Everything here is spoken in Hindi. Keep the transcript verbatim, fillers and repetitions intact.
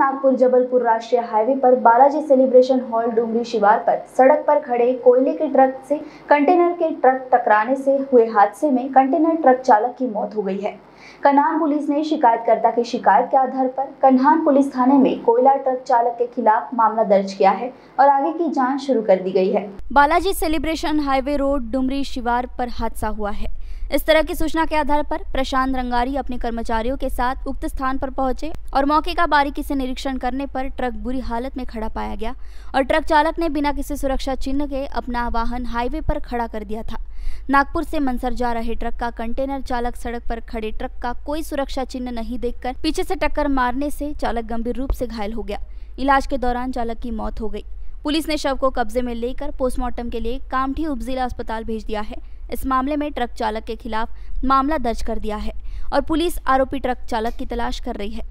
नागपुर जबलपुर राष्ट्रीय हाईवे पर बालाजी सेलिब्रेशन हॉल डूंगरी शिवार पर सड़क पर खड़े कोयले के ट्रक से कंटेनर के ट्रक टकराने से हुए हादसे में कंटेनर ट्रक चालक की मौत हो गई है। कन्हान पुलिस ने शिकायतकर्ता की शिकायत के आधार पर कन्हान पुलिस थाने में कोयला ट्रक चालक के खिलाफ मामला दर्ज किया है और आगे की जांच शुरू कर दी गई है। Balaji celebration highway road Dumri शिवार पर हादसा हुआ है। इस तरह की सूचना के आधार पर प्रशांत रंगारी अपने कर्मचारियों के साथ उक्त स्थान पर पहुंचे और मौके का बारीकी से निरीक्षण करने पर ट्रक बुरी हालत में खड़ा पाया गया और ट्रक चालक ने बिना किसी सुरक्षा चिन्ह के अपना वाहन हाईवे पर खड़ा कर दिया था। नागपुर से मंसर जा रहे ट्रक का कंटेनर चालक सड़क पर खड़े ट्रक का कोई सुरक्षा चिन्ह नहीं देखकर पीछे से टक्कर मारने से चालक गंभीर रूप से घायल हो गया। इलाज के दौरान चालक की मौत हो गई। पुलिस ने शव को कब्जे में लेकर पोस्टमार्टम के लिए कामठी उपजिला अस्पताल भेज दिया है। इस मामले में ट्रक चालक के खिलाफ मामला दर्ज कर दिया है और पुलिस आरोपी ट्रक चालक की तलाश कर रही है।